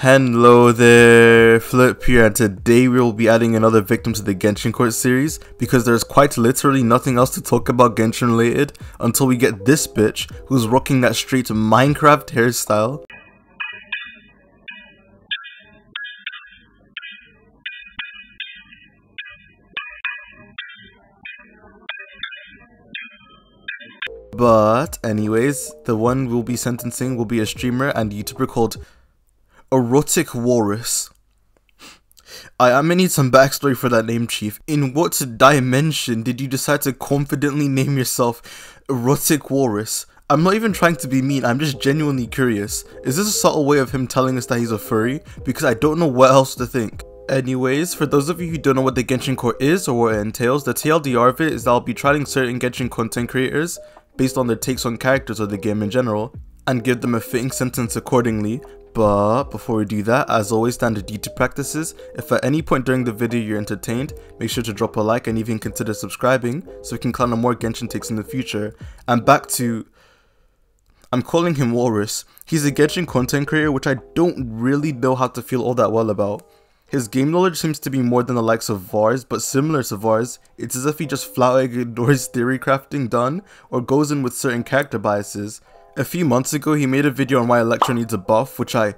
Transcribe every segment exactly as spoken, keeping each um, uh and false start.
Hello there, Flip here, and today we will be adding another victim to the Genshin Court series because there's quite literally nothing else to talk about Genshin related until we get this bitch who's rocking that straight Minecraft hairstyle. But anyways, the one we'll be sentencing will be a streamer and YouTuber called EroticWalruss. I am gonna need some backstory for that name, Chief. In what dimension did you decide to confidently name yourself EroticWalruss? I'm not even trying to be mean, I'm just genuinely curious. Is this a subtle way of him telling us that he's a furry? Because I don't know what else to think. Anyways, for those of you who don't know what the Genshin Court is or what it entails, the T L D R of it is that I'll be trialing certain Genshin content creators based on their takes on characters or the game in general, and give them a fitting sentence accordingly. But before we do that, as always, standard YouTube practices. If at any point during the video you're entertained, make sure to drop a like and even consider subscribing so we can clown on more Genshin takes in the future. And back to... I'm calling him Walruss. He's a Genshin content creator which I don't really know how to feel all that well about. His game knowledge seems to be more than the likes of Vars, but similar to Vars, it's as if he just flat out ignores theory crafting done or goes in with certain character biases. A few months ago, he made a video on why Electro needs a buff, which I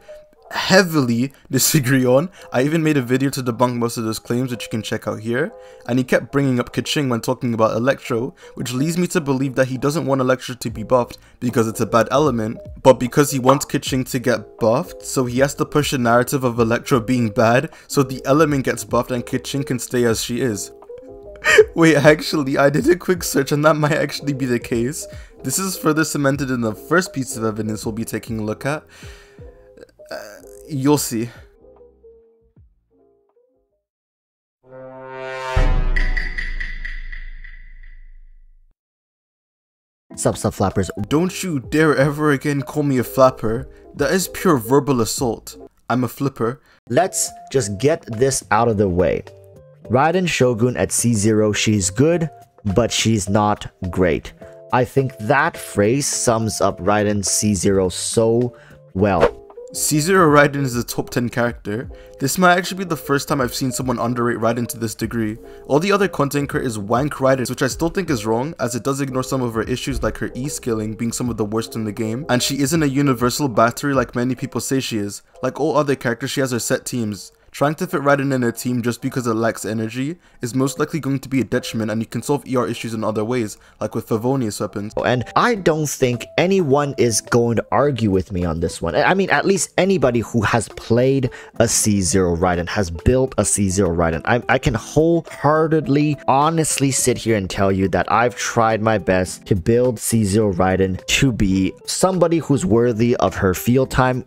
heavily disagree on. I even made a video to debunk most of those claims, which you can check out here. And he kept bringing up Keqing when talking about Electro, which leads me to believe that he doesn't want Electro to be buffed because it's a bad element, but because he wants Keqing to get buffed, so he has to push a narrative of Electro being bad, so the element gets buffed and Keqing can stay as she is. Wait, actually, I did a quick search and that might actually be the case. This is further cemented in the first piece of evidence we'll be taking a look at. Uh, you'll see. Sup, sup, flappers. Don't you dare ever again call me a flapper. That is pure verbal assault. I'm a flipper. Let's just get this out of the way. Raiden Shogun at C zero, she's good, but she's not great. I think that phrase sums up Raiden C zero so well. C zero Raiden is a top ten character. This might actually be the first time I've seen someone underrate Raiden to this degree. All the other content creators wank Raiden, which I still think is wrong, as it does ignore some of her issues like her E-scaling being some of the worst in the game, and she isn't a universal battery like many people say she is. Like all other characters, she has her set teams. Trying to fit Raiden in a team just because it lacks energy is most likely going to be a detriment, and you can solve E R issues in other ways, like with Favonius weapons. And I don't think anyone is going to argue with me on this one. I mean, at least anybody who has played a C zero Raiden, has built a C zero Raiden. I, I can wholeheartedly, honestly sit here and tell you that I've tried my best to build C zero Raiden to be somebody who's worthy of her field time.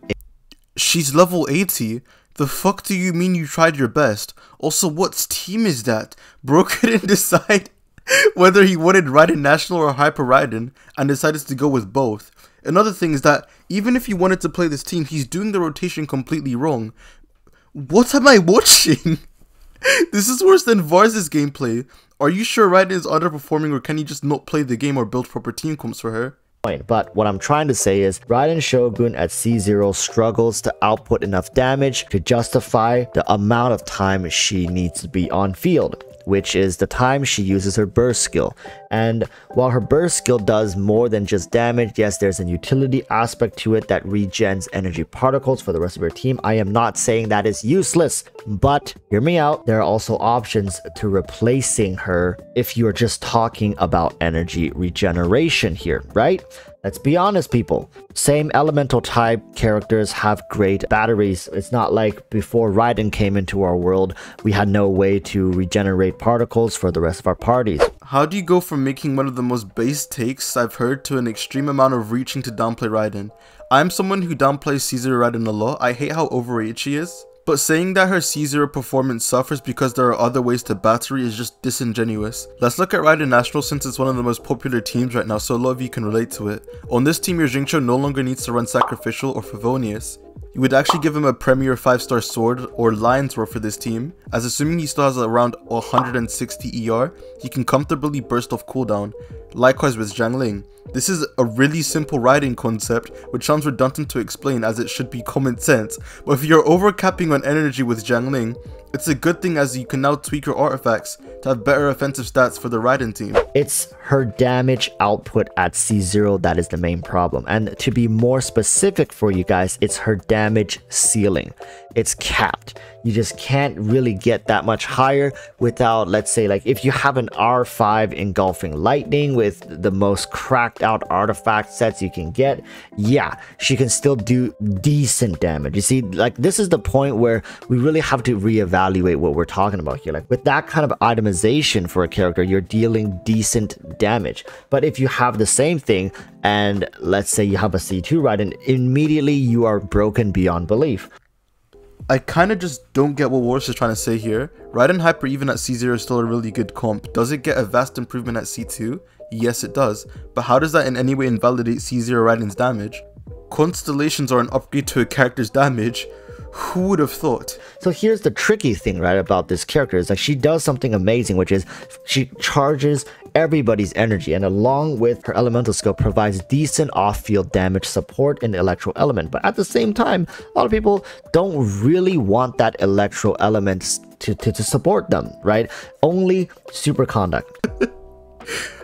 She's level eighty. The fuck do you mean you tried your best? Also, what team is that? Bro couldn't decide whether he wanted Raiden National or Hyper Raiden and decided to go with both. Another thing is that even if he wanted to play this team, he's doing the rotation completely wrong. What am I watching? This is worse than Vars' gameplay. Are you sure Raiden is underperforming, or can he just not play the game or build proper team comps for her? But what I'm trying to say is Raiden Shogun at C zero struggles to output enough damage to justify the amount of time she needs to be on field, which is the time she uses her burst skill. And while her burst skill does more than just damage, yes, there's an utility aspect to it that regens energy particles for the rest of her team. I am not saying that is useless, but hear me out. There are also options to replacing her if you're just talking about energy regeneration here, right? Let's be honest, people. Same elemental type characters have great batteries. It's not like before Raiden came into our world, we had no way to regenerate particles for the rest of our parties. How do you go from making one of the most base takes I've heard to an extreme amount of reaching to downplay Raiden? I'm someone who downplays C zero Raiden a lot. I hate how overrated she is. But saying that her C zero performance suffers because there are other ways to battery is just disingenuous. Let's look at Raiden National since it's one of the most popular teams right now, so a lot of you can relate to it. On this team, your Jingcho no longer needs to run Sacrificial or Favonius. You would actually give him a Premier five star Sword or Lion's Roar for this team, as assuming he still has around one hundred sixty E R, he can comfortably burst off cooldown. Likewise with Zhangling. This is a really simple riding concept, which sounds redundant to explain as it should be common sense, but if you're overcapping on energy with Zhangling, it's a good thing as you can now tweak your artifacts to have better offensive stats for the Raiden team. It's her damage output at C zero that is the main problem, and to be more specific for you guys, it's her damage ceiling. It's capped. You just can't really get that much higher without, let's say, like if you have an R five Engulfing Lightning with the most cracked out artifact sets you can get, yeah, she can still do decent damage. You see, like this is the point where we really have to reevaluate what we're talking about here. Like with that kind of itemization for a character, you're dealing decent damage. But if you have the same thing and let's say you have a C two Raiden, immediately you are broken beyond belief. I kinda just don't get what Walruss is trying to say here. Raiden Hyper even at C zero is still a really good comp. Does it get a vast improvement at C two? Yes it does, but how does that in any way invalidate C zero Raiden's damage? Constellations are an upgrade to a character's damage. Who would have thought? So here's the tricky thing, right, about this character is like she does something amazing, which is she charges everybody's energy, and along with her elemental skill provides decent off-field damage support in the electro element. But at the same time, a lot of people don't really want that electro element to, to, to support them, right? Only superconduct.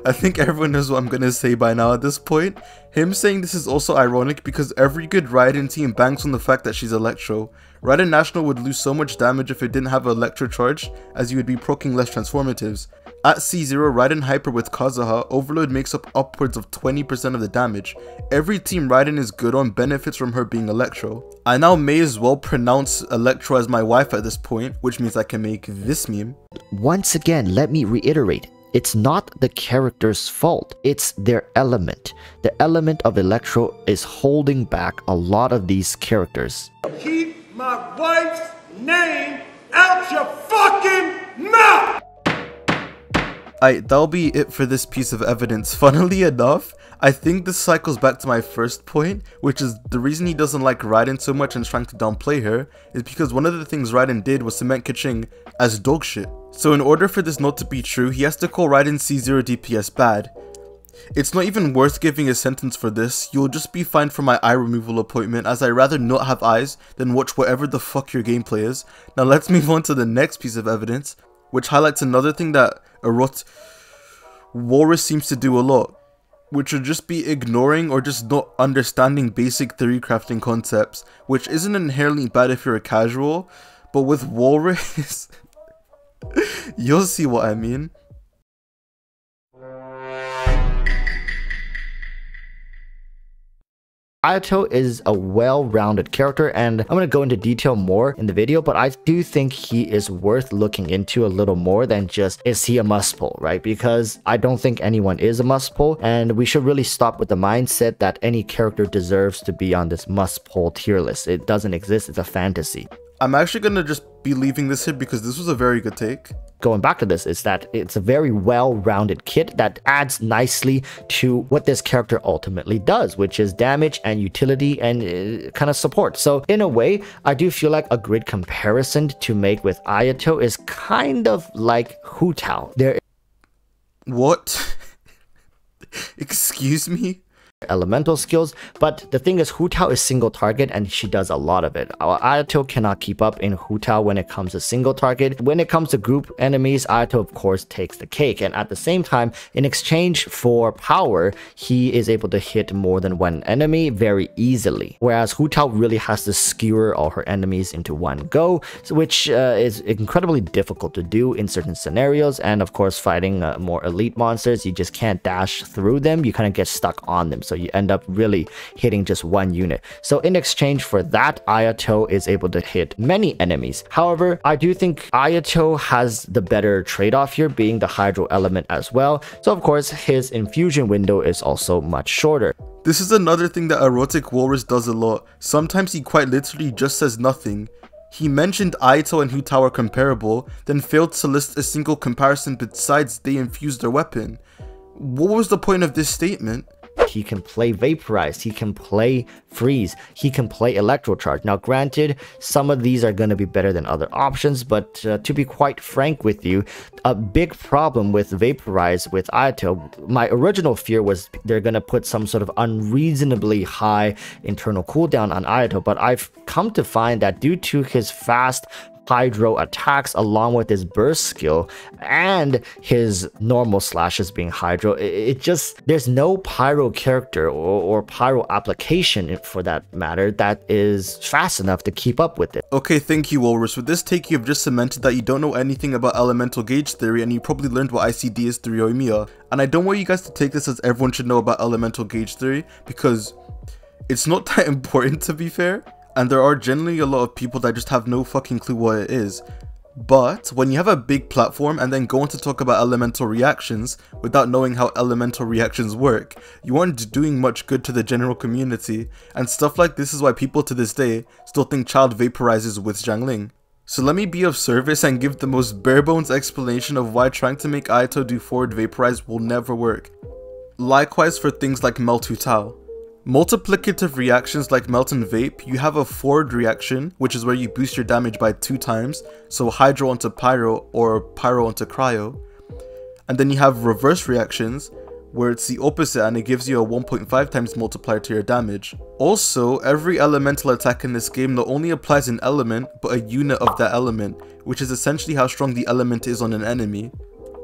I think everyone knows what I'm gonna say by now at this point. Him saying this is also ironic because every good Raiden team banks on the fact that she's Electro. Raiden National would lose so much damage if it didn't have an Electro charge, as you would be proccing less transformatives. At C zero, Raiden Hyper with Kazuha, Overload makes up upwards of twenty percent of the damage. Every team Raiden is good on benefits from her being Electro. I now may as well pronounce Electro as my wife at this point, which means I can make this meme. Once again, let me reiterate. It's not the character's fault, it's their element. The element of Electro is holding back a lot of these characters. Keep my wife's name out your fucking mouth! Aight, that'll be it for this piece of evidence. Funnily enough, I think this cycles back to my first point, which is the reason he doesn't like Raiden so much and is trying to downplay her, is because one of the things Raiden did was cement Keqing as dog shit. So in order for this not to be true, he has to call Raiden C zero D P S bad. It's not even worth giving a sentence for this, you'll just be fined for my eye removal appointment, as I'd rather not have eyes than watch whatever the fuck your gameplay is. Now let's move on to the next piece of evidence, which highlights another thing that EroticWalruss seems to do a lot, which would just be ignoring or just not understanding basic theory crafting concepts, which isn't inherently bad if you're a casual, but with Walruss, you'll see what I mean. Ayato is a well-rounded character, and I'm going to go into detail more in the video, but I do think he is worth looking into a little more than just, is he a must-pull, right? Because I don't think anyone is a must-pull, and we should really stop with the mindset that any character deserves to be on this must-pull tier list. It doesn't exist, it's a fantasy. I'm actually going to just be leaving this here because this was a very good take. Going back to this is that it's a very well-rounded kit that adds nicely to what this character ultimately does, which is damage and utility and uh, kind of support. So in a way, I do feel like a grid comparison to make with Ayato is kind of like Hu Tao. There what? Excuse me? Elemental skills, but the thing is Hu Tao is single target and she does a lot of it. Ayato cannot keep up in Hu Tao when it comes to single target. When it comes to group enemies, Ayato of course takes the cake, and at the same time, in exchange for power, he is able to hit more than one enemy very easily, whereas Hu Tao really has to skewer all her enemies into one go, which uh, is incredibly difficult to do in certain scenarios. And of course, fighting uh, more elite monsters, you just can't dash through them, you kind of get stuck on them. So you end up really hitting just one unit. So in exchange for that, Ayato is able to hit many enemies. However, I do think Ayato has the better trade-off here, being the hydro element as well. So of course, his infusion window is also much shorter. This is another thing that EroticWalruss does a lot. Sometimes he quite literally just says nothing. He mentioned Ayato and Hu Tao are comparable, then failed to list a single comparison besides they infused their weapon. What was the point of this statement? he can play Vaporize, he can play Freeze, he can play Electro Charge. Now granted, some of these are going to be better than other options, but uh, to be quite frank with you, a big problem with Vaporize with Ayato, my original fear was they're going to put some sort of unreasonably high internal cooldown on Ayato, but I've come to find that due to his fast Hydro attacks along with his burst skill and his normal slashes being Hydro, it, it just, there's no Pyro character or, or Pyro application for that matter that is fast enough to keep up with it. Okay, thank you, Walrus. With this take, you have just cemented that you don't know anything about Elemental Gauge Theory, and you probably learned what I C D is through Yomiya. And I don't want you guys to take this as everyone should know about Elemental Gauge Theory, because it's not that important, to be fair. And there are generally a lot of people that just have no fucking clue what it is. But when you have a big platform and then go on to talk about elemental reactions without knowing how elemental reactions work, you aren't doing much good to the general community. And stuff like this is why people to this day still think Child vaporizes with Zhangling. So let me be of service and give the most barebones explanation of why trying to make Ayato do forward vaporize will never work. Likewise for things like Melt Hu Tao. Multiplicative reactions like Melt and Vape, you have a forward reaction, which is where you boost your damage by two times, so Hydro onto Pyro or Pyro onto Cryo. And then you have reverse reactions, where it's the opposite and it gives you a one point five times multiplier to your damage. Also, every elemental attack in this game not only applies an element, but a unit of that element, which is essentially how strong the element is on an enemy.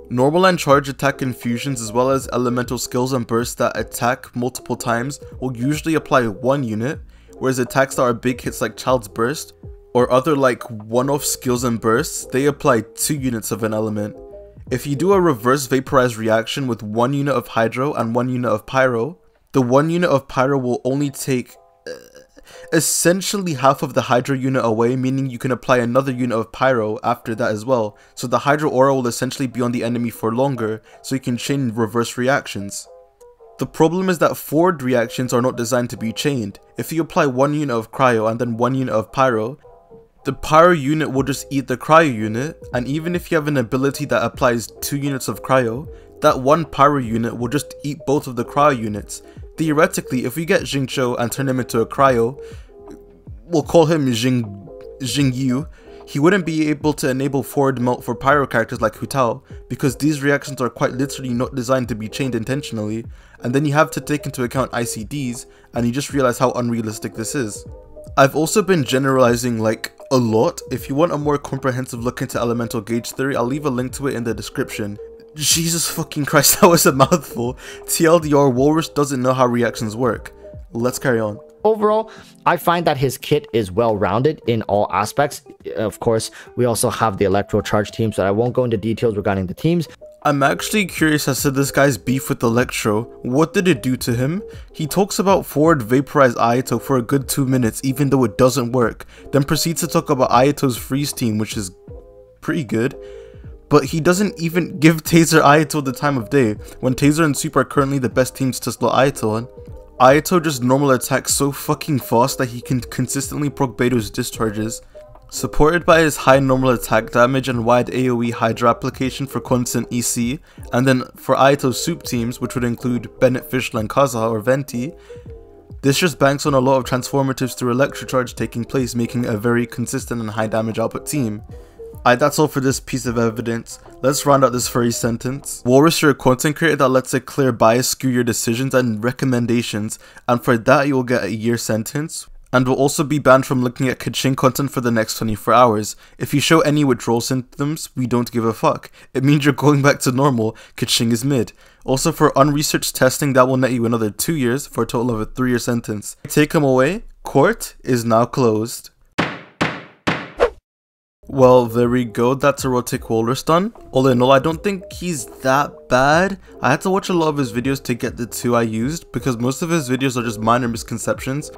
Normal and charge attack infusions as well as elemental skills and bursts that attack multiple times will usually apply one unit, whereas attacks that are big hits like Child's Burst or other like one-off skills and bursts, they apply two units of an element. If you do a reverse vaporize reaction with one unit of Hydro and one unit of Pyro, the one unit of Pyro will only take uh, essentially half of the Hydro unit away, meaning you can apply another unit of Pyro after that as well, so the Hydro aura will essentially be on the enemy for longer, so you can chain reverse reactions. The problem is that forward reactions are not designed to be chained. If you apply one unit of Cryo and then one unit of Pyro, the Pyro unit will just eat the Cryo unit, and even if you have an ability that applies two units of Cryo, that one Pyro unit will just eat both of the Cryo units. Theoretically, if we get Jingcho and turn him into a Cryo, we'll call him Jing, Xingqiu, he wouldn't be able to enable forward melt for Pyro characters like Hu Tao, because these reactions are quite literally not designed to be chained intentionally, and then you have to take into account I C Ds, and you just realize how unrealistic this is. I've also been generalizing like a lot. If you want a more comprehensive look into Elemental Gauge Theory, I'll leave a link to it in the description. Jesus fucking Christ, that was a mouthful. T L D R, Walrus doesn't know how reactions work. Let's carry on. Overall, I find that his kit is well-rounded in all aspects. Of course, we also have the Electro Charge team, so I won't go into details regarding the teams. I'm actually curious as to this guy's beef with Electro. What did it do to him? He talks about forward vaporize Ayato for a good two minutes, even though it doesn't work, then proceeds to talk about Ayato's freeze team, which is pretty good. But he doesn't even give Taser Ayato the time of day, when Taser and Super are currently the best teams to slot Ayato on. Ayato just normal attacks so fucking fast that he can consistently proc Beto's discharges. Supported by his high normal attack damage and wide AoE Hydro application for constant E C, and then for Ayato's soup teams, which would include Bennett, Fischl, and Kazuha or Venti, this just banks on a lot of transformatives through Electrocharge taking place, making a very consistent and high damage output team. Alright, that's all for this piece of evidence. Let's round out this furry sentence. Walrus, you're a content creator that lets a clear bias skew your decisions and recommendations, and for that you will get a year sentence, and will also be banned from looking at Keqing content for the next twenty-four hours. If you show any withdrawal symptoms, we don't give a fuck. It means you're going back to normal. Keqing is mid. Also for unresearched testing, that will net you another two years for a total of a three year sentence. Take him away. Court is now closed. Well, there we go, that's EroticWalruss done. All in all, I don't think he's that bad. I had to watch a lot of his videos to get the two I used, because most of his videos are just minor misconceptions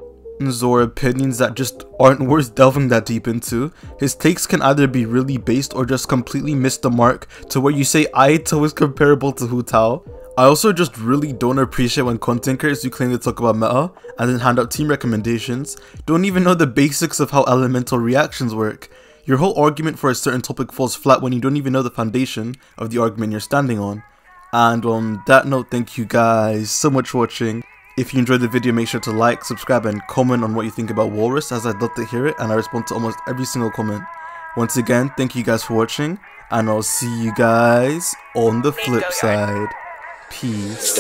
or opinions that just aren't worth delving that deep into. His takes can either be really based or just completely miss the mark to where you say Ayato is comparable to Hu Tao. I also just really don't appreciate when content creators who claim to talk about meta and then hand out team recommendations don't even know the basics of how elemental reactions work. Your whole argument for a certain topic falls flat when you don't even know the foundation of the argument you're standing on. And on that note, thank you guys so much for watching. If you enjoyed the video, make sure to like, subscribe and comment on what you think about Walruss, as I'd love to hear it and I respond to almost every single comment. Once again, thank you guys for watching and I'll see you guys on the flip side. Peace.